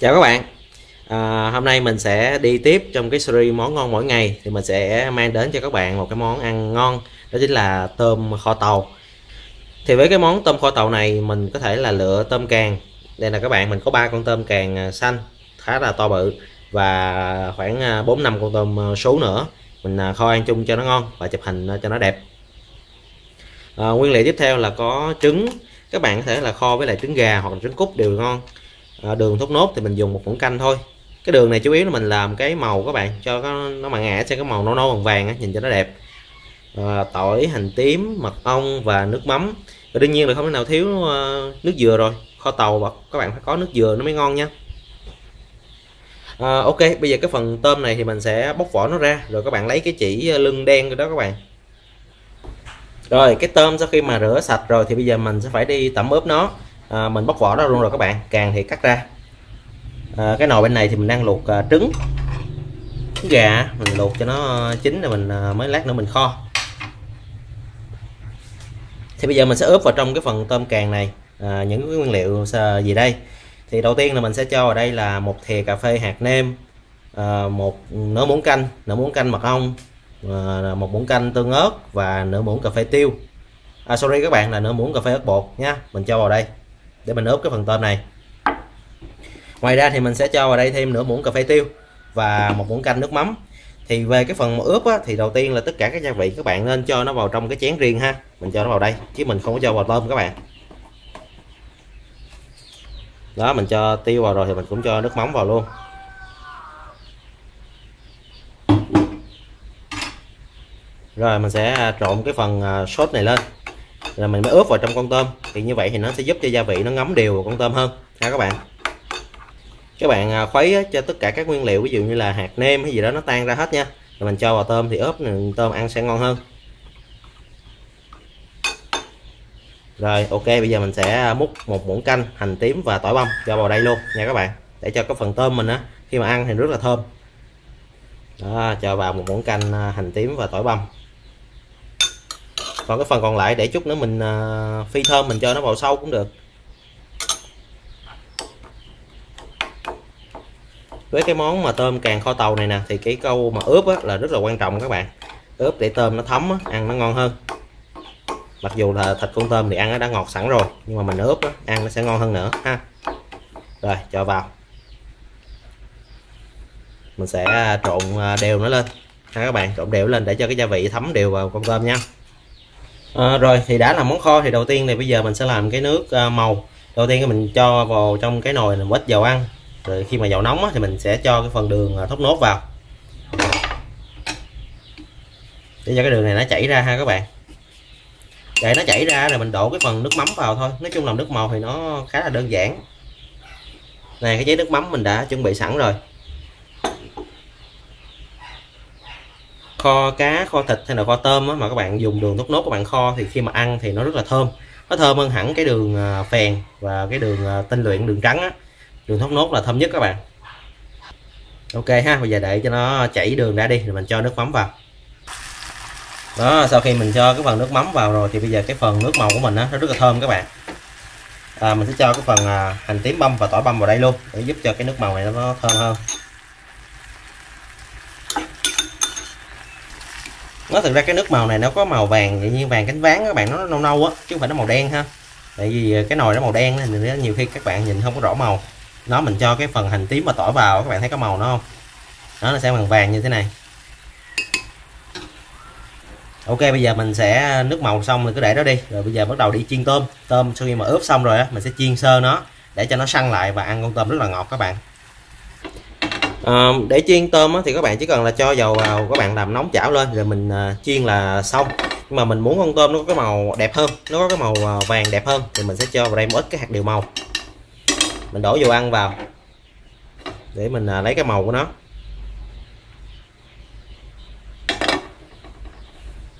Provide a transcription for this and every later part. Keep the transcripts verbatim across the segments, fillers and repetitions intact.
Chào các bạn, à, hôm nay mình sẽ đi tiếp trong cái series món ngon mỗi ngày. Thì mình sẽ mang đến cho các bạn một cái món ăn ngon, đó chính là tôm kho tàu. Thì với cái món tôm kho tàu này mình có thể là lựa tôm càng. Đây là các bạn, mình có ba con tôm càng xanh khá là to bự và khoảng bốn năm con tôm sú nữa. Mình kho ăn chung cho nó ngon và chụp hình cho nó đẹp. à, Nguyên liệu tiếp theo là có trứng. Các bạn có thể là kho với lại trứng gà hoặc là trứng cút đều ngon. À, đường thốt nốt thì mình dùng một muỗng canh thôi. Cái đường này chủ yếu là mình làm cái màu các bạn, cho nó, nó mặn ẻ, cho cái màu nâu nâu vàng vàng á, nhìn cho nó đẹp. à, Tỏi, hành tím, mật ong và nước mắm. Và đương nhiên là không thể nào thiếu uh, nước dừa rồi. Kho tàu các bạn phải có nước dừa nó mới ngon nha. à, Ok, bây giờ cái phần tôm này thì mình sẽ bóc vỏ nó ra. Rồi các bạn lấy cái chỉ lưng đen rồi đó các bạn. Rồi cái tôm sau khi mà rửa sạch rồi thì bây giờ mình sẽ phải đi tẩm ướp nó. À, mình bóc vỏ đó luôn rồi các bạn, càng thì cắt ra. à, Cái nồi bên này thì mình đang luộc à, trứng trứng gà. Mình luộc cho nó chín rồi mình à, mới lát nữa mình kho. Thì bây giờ mình sẽ ướp vào trong cái phần tôm càng này à, những cái nguyên liệu gì đây. Thì đầu tiên là mình sẽ cho vào đây là một thìa cà phê hạt nêm, à, một nửa muỗng canh nửa muỗng canh mật ong, à, một muỗng canh tương ớt và nửa muỗng cà phê tiêu. à, Sorry các bạn, là nửa muỗng cà phê ớt bột nha. Mình cho vào đây để mình ướp cái phần tôm này. Ngoài ra thì mình sẽ cho vào đây thêm nửa muỗng cà phê tiêu và một muỗng canh nước mắm. Thì về cái phần ướp á, thì đầu tiên là tất cả các gia vị các bạn nên cho nó vào trong cái chén riêng ha. Mình cho nó vào đây chứ mình không có cho vào tôm các bạn. Đó, mình cho tiêu vào rồi thì mình cũng cho nước mắm vào luôn. Rồi mình sẽ trộn cái phần sốt này lên là mình mới ướp vào trong con tôm. Thì như vậy thì nó sẽ giúp cho gia vị nó ngấm đều vào con tôm hơn ha các bạn. Các bạn khuấy cho tất cả các nguyên liệu, ví dụ như là hạt nêm hay gì đó nó tan ra hết nha. Rồi mình cho vào tôm thì ướp tôm ăn sẽ ngon hơn. Rồi ok, bây giờ mình sẽ múc một muỗng canh hành tím và tỏi băm cho vào đây luôn nha các bạn. Để cho cái phần tôm mình á, khi mà ăn thì rất là thơm. Đó, cho vào một muỗng canh hành tím và tỏi băm. Còn cái phần còn lại để chút nữa mình à, phi thơm mình cho nó vào sau cũng được. Với cái món mà tôm càng kho tàu này nè thì cái câu mà ướp á, là rất là quan trọng các bạn. Ướp để tôm nó thấm á, ăn nó ngon hơn. Mặc dù là thịt con tôm thì ăn nó đã ngọt sẵn rồi, nhưng mà mình ướp á, ăn nó sẽ ngon hơn nữa ha. Rồi cho vào. Mình sẽ trộn đều nó lên ha các bạn, trộn đều lên để cho cái gia vị thấm đều vào con tôm nha. À, rồi thì đã làm món kho thì đầu tiên thì bây giờ mình sẽ làm cái nước à, màu. Đầu tiên mình cho vào trong cái nồi là một ít dầu ăn. Rồi khi mà dầu nóng á, thì mình sẽ cho cái phần đường à, thốt nốt vào để cho cái đường này nó chảy ra ha các bạn. Để nó chảy ra là mình đổ cái phần nước mắm vào thôi. Nói chung làm nước màu thì nó khá là đơn giản. Này, cái chén nước mắm mình đã chuẩn bị sẵn rồi. Kho cá, kho thịt hay là kho tôm á, mà các bạn dùng đường thốt nốt các bạn kho thì khi mà ăn thì nó rất là thơm. Nó thơm hơn hẳn cái đường phèn và cái đường tinh luyện, đường trắng á. Đường thốt nốt là thơm nhất các bạn. Ok ha, bây giờ để cho nó chảy đường ra đi rồi mình cho nước mắm vào. Đó, sau khi mình cho cái phần nước mắm vào rồi thì bây giờ cái phần nước màu của mình á, nó rất là thơm các bạn. à, Mình sẽ cho cái phần hành tím băm và tỏi băm vào đây luôn để giúp cho cái nước màu này nó thơm hơn. Nó thực ra cái nước màu này nó có màu vàng, dĩ nhiên vàng cánh ván các bạn, nó nâu nâu á chứ không phải nó màu đen ha. Tại vì cái nồi nó màu đen nên nhiều khi các bạn nhìn không có rõ màu. Nó mình cho cái phần hành tím và tỏi vào, các bạn thấy cái màu nó không? Đó, nó sẽ vàng vàng như thế này. Ok, bây giờ mình sẽ nước màu xong rồi cứ để đó đi. Rồi bây giờ bắt đầu đi chiên tôm. Tôm sau khi mà ướp xong rồi á, mình sẽ chiên sơ nó để cho nó săn lại và ăn con tôm rất là ngọt các bạn. À, để chiên tôm á, thì các bạn chỉ cần là cho dầu vào, các bạn làm nóng chảo lên rồi mình à, chiên là xong. Nhưng mà mình muốn con tôm nó có cái màu đẹp hơn, nó có cái màu vàng đẹp hơn thì mình sẽ cho vào đây một ít cái hạt điều màu. Mình đổ dầu ăn vào để mình à, lấy cái màu của nó.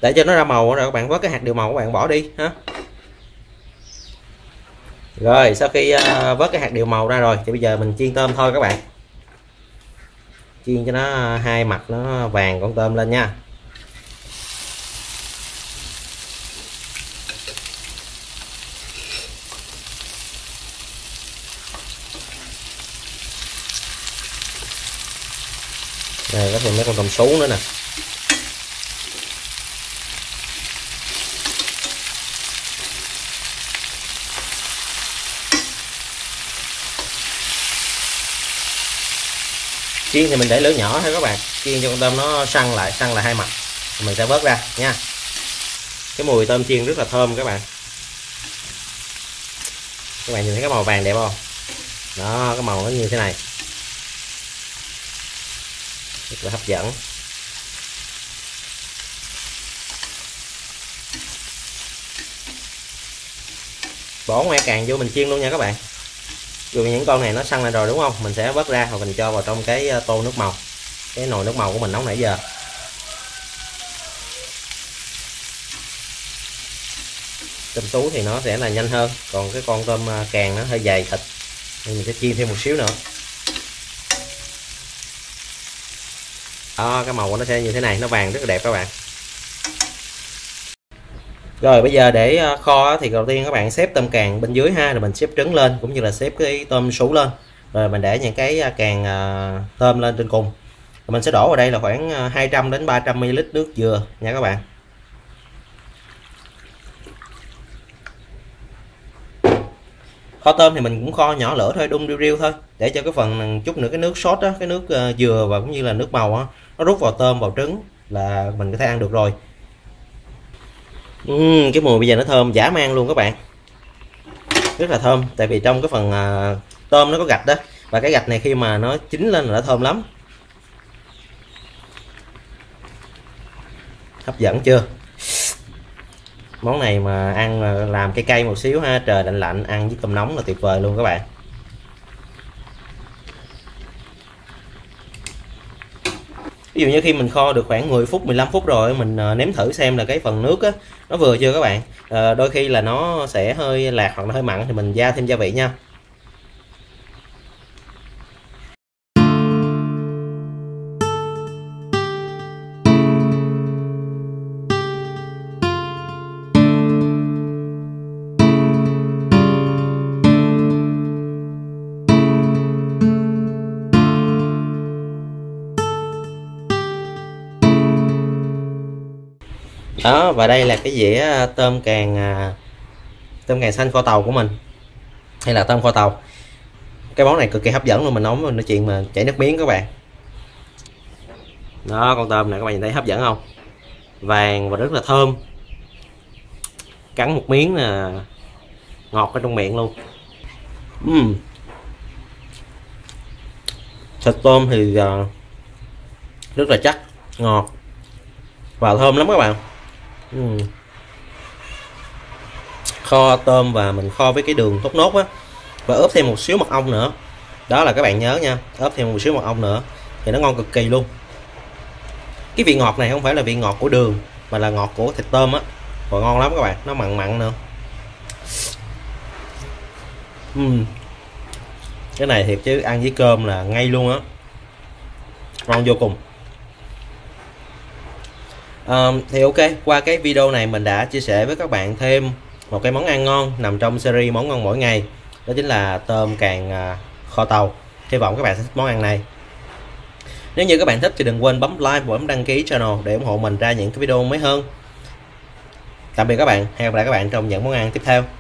Để cho nó ra màu rồi các bạn vớt cái hạt điều màu các bạn bỏ đi ha. Rồi sau khi à, vớt cái hạt điều màu ra rồi thì bây giờ mình chiên tôm thôi các bạn. Chiên cho nó hai mặt nó vàng con tôm lên nha. Đây, rất là mấy con tôm sú nữa nè. Chiên thì mình để lửa nhỏ thôi các bạn, chiên cho con tôm nó săn lại, săn lại hai mặt mình sẽ vớt ra nha. Cái mùi tôm chiên rất là thơm các bạn. Các bạn nhìn thấy cái màu vàng đẹp không? Đó, cái màu nó như thế này, rất là hấp dẫn. Bỏ ngoe càng vô mình chiên luôn nha các bạn. Dù những con này nó săn lại rồi đúng không, mình sẽ vớt ra và mình cho vào trong cái tô nước màu, cái nồi nước màu của mình nấu nãy giờ. Tôm sú thì nó sẽ là nhanh hơn, còn cái con tôm càng nó hơi dày thịt nên mình sẽ chiên thêm một xíu nữa. Đó, cái màu của nó sẽ như thế này, nó vàng rất là đẹp các bạn. Rồi bây giờ để kho thì đầu tiên các bạn xếp tôm càng bên dưới ha, rồi mình xếp trứng lên cũng như là xếp cái tôm sú lên, rồi mình để những cái càng tôm lên trên cùng. Rồi mình sẽ đổ vào đây là khoảng hai trăm đến ba trăm mi li lít nước dừa nha các bạn. Kho tôm thì mình cũng kho nhỏ lửa thôi, đun riu riu thôi, để cho cái phần chút nữa cái nước sốt đó, cái nước dừa và cũng như là nước màu đó, nó rút vào tôm vào trứng là mình có thể ăn được rồi. Uhm, cái mùi bây giờ nó thơm dã man luôn các bạn, rất là thơm. Tại vì trong cái phần à, tôm nó có gạch đó, và cái gạch này khi mà nó chín lên là nó thơm lắm. Hấp dẫn chưa? Món này mà ăn làm cay cay một xíu ha, trời lạnh lạnh ăn với cơm nóng là tuyệt vời luôn các bạn. Ví dụ như khi mình kho được khoảng mười phút mười lăm phút rồi mình nếm thử xem là cái phần nước á, nó vừa chưa các bạn. À, đôi khi là nó sẽ hơi lạc hoặc là hơi mặn thì mình gia thêm gia vị nha. Đó, và đây là cái dĩa tôm càng tôm càng xanh kho tàu của mình, hay là tôm kho tàu. Cái món này cực kỳ hấp dẫn luôn, mình nấu mình nói chuyện mà chảy nước miếng các bạn. Đó, con tôm này các bạn nhìn thấy hấp dẫn không, vàng và rất là thơm, cắn một miếng là ngọt ở trong miệng luôn. uhm. Thịt tôm thì rất là chắc, ngọt và thơm lắm các bạn. Uhm. Kho tôm và mình kho với cái đường thốt nốt á, và ướp thêm một xíu mật ong nữa. Đó là các bạn nhớ nha, ướp thêm một xíu mật ong nữa thì nó ngon cực kỳ luôn. Cái vị ngọt này không phải là vị ngọt của đường mà là ngọt của thịt tôm á, và ngon lắm các bạn, nó mặn mặn nữa. uhm. Cái này thiệt chứ ăn với cơm là ngay luôn á, ngon vô cùng. Um, thì ok, qua cái video này mình đã chia sẻ với các bạn thêm một cái món ăn ngon nằm trong series món ngon mỗi ngày, đó chính là tôm càng uh, kho tàu. Hy vọng các bạn sẽ thích món ăn này. Nếu như các bạn thích thì đừng quên bấm like và bấm đăng ký channel để ủng hộ mình ra những cái video mới hơn. Tạm biệt các bạn, hẹn gặp lại các bạn trong những món ăn tiếp theo.